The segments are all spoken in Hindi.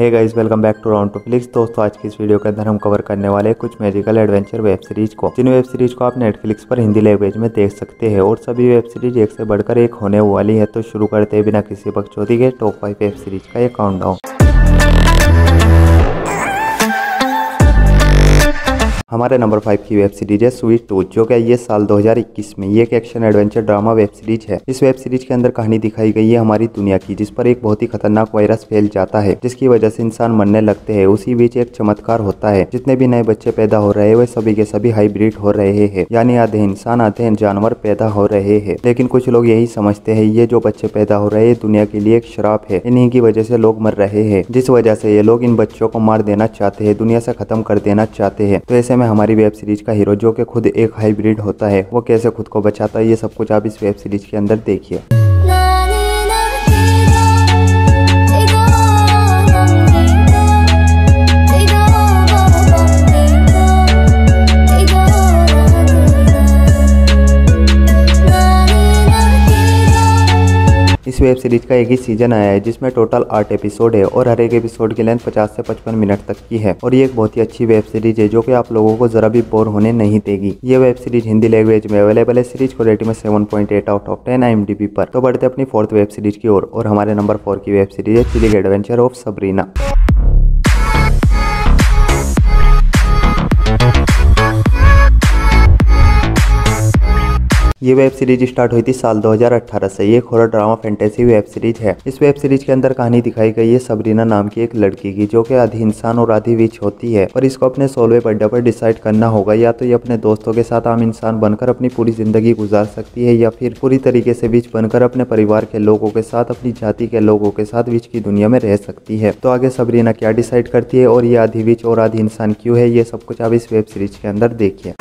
Hey guys, welcome back to round two flix. दोस्तों, आज की इस वीडियो के अंदर हम कवर करने वाले हैं कुछ मैजिकल एडवेंचर वेब सीरीज को, जिन वेब सीरीज को आप नेटफ्लिक्स पर हिंदी लैंग्वेज में देख सकते हैं। और सभी वेब सीरीज एक से बढ़कर एक होने वाली है। तो शुरू करते हैं बिना किसी बकचोदी के टॉप 5 वेब सीरीज का ये काउंटडाउन। हमारे नंबर 5 की वेब सीरीज है स्वीट टूथ, जो कि ये साल 2021 में ये एक action adventure drama web series है। इस वेब सीरीज के अंदर कहानी दिखाई गई है हमारी दुनिया की, जिस पर एक बहुत ही खतरनाक वायरस फैल जाता है, जिसकी वजह से इंसान मरने लगते हैं। उसी बीच एक चमत्कार होता है। जितने भी नए बच्चे पैदा हो रहे हैं वे सभी के सभी हाइब्रिड हो रहे हैं, यानी आधे इंसान आधे जानवर पैदा हो रहे हैं। लेकिन कुछ लोग यही समझते है ये जो बच्चे पैदा हो रहे हैं दुनिया के लिए एक श्राप है, इन्हीं की वजह से लोग मर रहे हैं, जिस वजह से ये लोग इन बच्चों को मार देना चाहते है, दुनिया से खत्म कर देना चाहते है। तो ऐसे में हमारी वेब सीरीज का हीरो, जो कि खुद एक हाइब्रिड होता है, वो कैसे खुद को बचाता है, ये सब कुछ आप इस वेब सीरीज के अंदर देखिए। इस वेब सीरीज का एक ही सीजन आया है, जिसमें टोटल 8 एपिसोड है और हर एक एपिसोड की लेंथ 50 से 55 मिनट तक की है। और ये एक बहुत ही अच्छी वेब सीरीज है, जो कि आप लोगों को जरा भी बोर होने नहीं देगी। ये वेब सीरीज हिंदी लैंग्वेज में अवेलेबल है। सीरीज को रेटिंग में 7.8/10 IMDb पर। तो बढ़ते अपनी 4th वेब सीरीज की ओर। और हमारे नंबर 4 की वेब सीरीज है चिलिंग एडवेंचर ऑफ सबरीना। ये वेब सीरीज स्टार्ट हुई थी साल 2018 से। ये एक horror drama fantasy web series है। इस वेब सीरीज के अंदर कहानी दिखाई गई है सबरीना नाम की एक लड़की की, जो कि आधी इंसान और आधी विच होती है। और इसको अपने सोलवे पड्डे पर डिसाइड करना होगा, या तो ये अपने दोस्तों के साथ आम इंसान बनकर अपनी पूरी जिंदगी गुजार सकती है, या फिर पूरी तरीके से विच बनकर अपने परिवार के लोगों के साथ, अपनी जाति के लोगों के साथ विच की दुनिया में रह सकती है। तो आगे सबरीना क्या डिसाइड करती है और ये आधी विच और आधी इंसान क्यों है, ये सब कुछ आप इस वेब सीरीज के अंदर देखिए।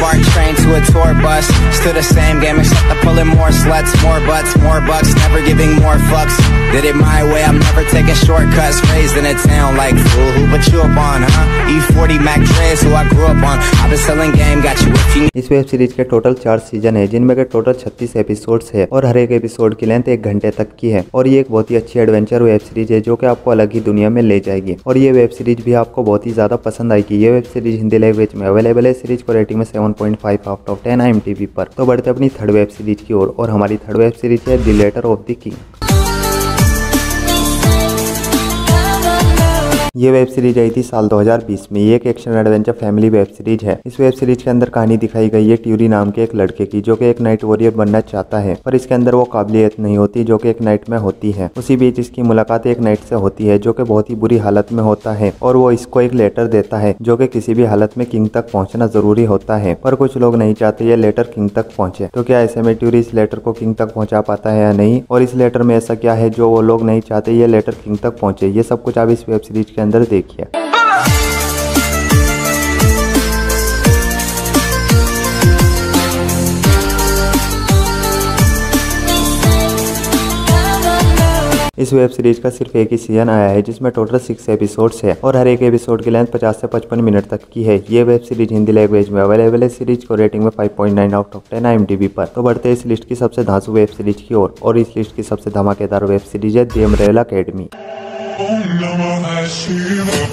Barn train to a tour bus still the same game except I'm pulling more sluts more butts more bucks never giving more fucks did it my way I'm never taking shortcuts raised in a town like fool who put you up on huh E40 Mac Dre's who I grew up on I've been selling game got you if you need इस वेब सीरीज के टोटल 4 सीजन है, जिनमें के टोटल 36 एपिसोड्स है और हर एक एपिसोड की लेंथ 1 घंटे तक की है। और ये एक बहुत ही अच्छी एडवेंचर वेब सीरीज है, जो कि आपको अलग ही दुनिया में ले जाएगी। और ये वेब सीरीज भी आपको बहुत ही ज्यादा पसंद आएगी। ये वेब सीरीज हिंदी लैंग्वेज में अवेलेबल है। सीरीज को रेटिंग में 7.5/10 IMDb पर। तो बढ़ते अपनी 3rd वेब सीरीज की ओर। और हमारी 3rd वेब सीरीज है the letter of the king. ये वेब सीरीज आई थी साल 2020 में। ये एक action adventure family web series है। इस वेब सीरीज के अंदर कहानी दिखाई गई है ट्यूरी नाम के एक लड़के की, जो कि एक नाइट वॉरियर बनना चाहता है, पर इसके अंदर वो काबिलियत नहीं होती, जो कि एक नाइट में होती है। उसी बीच इसकी मुलाकात एक नाइट से होती है, जो कि बहुत ही बुरी हालत में होता है, और वो इसको एक लेटर देता है, जो कि किसी भी हालत में किंग तक पहुँचना जरूरी होता है। पर कुछ लोग नहीं चाहते ये लेटर किंग तक पहुँचे। तो क्या ऐसे में ट्यूरी इस लेटर को किंग तक पहुँचा पाता है या नहीं, और इस लेटर में ऐसा क्या है जो वो लोग नहीं चाहते ये लेटर किंग तक पहुँचे, ये सब कुछ आप इस वेब सीरीज के अंदर देखिए। इस वेब सीरीज का सिर्फ एक ही सीजन आया है, जिसमें टोटल 6 एपिसोड्स है और हर एक एपिसोड की लेंथ 50 से 55 मिनट तक की है। ये वेब सीरीज हिंदी लैंग्वेज में अवेलेबल है। सीरीज को रेटिंग में 5.9/10 IMDb पर। तो बढ़ते इस लिस्ट की सबसे धांसू वेब सीरीज की ओर। और इस लिस्ट की सबसे धमाकेदार वेब सीरीज है द अम्ब्रेला अकेडमी। ओम नमः शिवाय।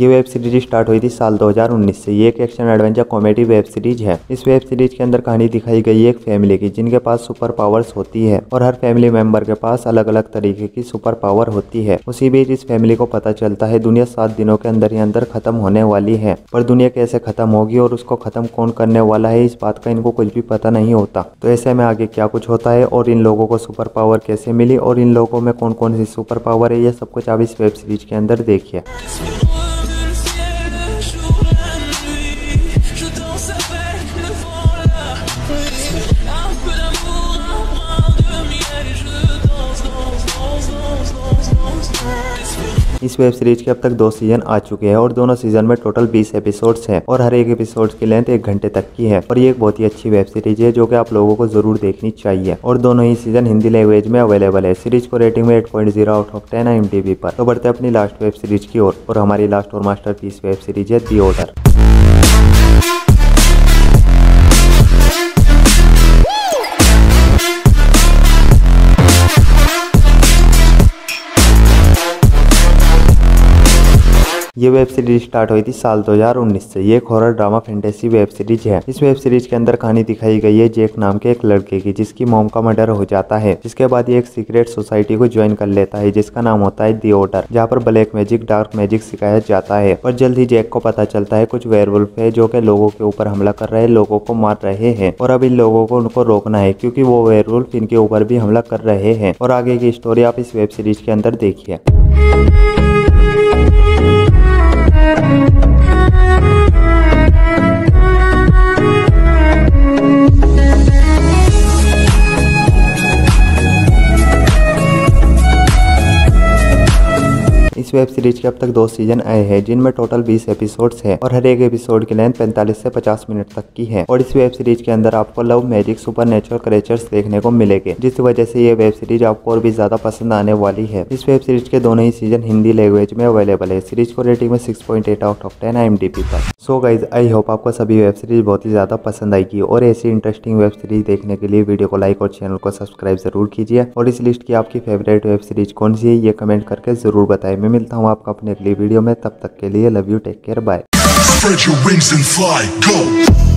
ये वेब सीरीज स्टार्ट हुई थी साल 2019 से। ये एक action adventure comedy web series है। इस वेब सीरीज के अंदर कहानी दिखाई गई है एक फैमिली की, जिनके पास सुपर पावर्स होती है और हर फैमिली मेंबर के पास अलग अलग तरीके की सुपर पावर होती है। उसी बीच इस फैमिली को पता चलता है दुनिया 7 दिनों के अंदर ही अंदर खत्म होने वाली है, पर दुनिया कैसे खत्म होगी और उसको खत्म कौन करने वाला है, इस बात का इनको कुछ भी पता नहीं होता। तो ऐसे में आगे क्या कुछ होता है और इन लोगों को सुपर पावर कैसे मिली और इन लोगों में कौन कौन सी सुपर पावर है, यह सब कुछ आप इस वेब सीरीज के अंदर देखिए। इस वेब सीरीज के अब तक 2 सीजन आ चुके हैं और दोनों सीजन में टोटल 20 एपिसोड्स हैं और हर एक एपिसोड की लेंथ 1 घंटे तक की है। और ये एक बहुत ही अच्छी वेब सीरीज है जो कि आप लोगों को जरूर देखनी चाहिए और दोनों ही सीजन हिंदी लैंग्वेज में अवेलेबल है। सीरीज को रेटिंग में 8.0 आउट ऑफ 10 है IMDb पर। तो बढ़ते अपनी लास्ट वेब सीरीज की ओर और हमारी लास्ट और मास्टरपीस वेब सीरीज है दी ऑर्डर। ये वेब सीरीज स्टार्ट हुई थी साल 2019 से। ये एक horror drama fantasy web series है। इस वेब सीरीज के अंदर कहानी दिखाई गई है जैक नाम के एक लड़के की, जिसकी मॉम का मर्डर हो जाता है। जिसके बाद ये एक सीक्रेट सोसाइटी को ज्वाइन कर लेता है जिसका नाम होता है दी ऑर्डर, जहाँ पर ब्लैक मैजिक डार्क मैजिक सिखाया जाता है। और जल्द ही जैक को पता चलता है कुछ वेयरवुल्फ है जो की लोगों के ऊपर हमला कर रहे हैं, लोगों को मार रहे हैं और अब इन लोगों को उनको रोकना है क्योंकि वो वेयरवुल्फ इनके ऊपर भी हमला कर रहे हैं। और आगे की स्टोरी आप इस वेब सीरीज के अंदर देखिए। इस वेब सीरीज के अब तक 2 सीजन आए हैं जिनमें टोटल 20 एपिसोड्स हैं और हर एक एपिसोड की लेंथ 45 से 50 मिनट तक की है। और इस वेब सीरीज के अंदर आपको लव मैजिक सुपरनेचुरल क्रिएचर्स देखने को मिलेंगे, जिस वजह से ये वेब सीरीज आपको और भी ज्यादा पसंद आने वाली है। इस वेब सीरीज के दोनों ही सीजन हिंदी लैंग्वेज में अवेलेबल है। सीरीज को रेटिंग में 6.8 आउट ऑफ 10 IMDb पर। सो गाइज, आई होप आपको सभी वेब सीरीज बहुत ही ज्यादा पसंद आएगी और ऐसी इंटरेस्टिंग वेब सीरीज देखने के लिए वीडियो को लाइक और चैनल को सब्सक्राइब जरूर कीजिए। और इस लिस्ट की आपकी फेवरेट वेब सीरीज कौन सी है ये कमेंट करके जरूर बताएं। मैं मिलता हूँ आपका अपने अगली वीडियो में, तब तक के लिए love you, take care, bye.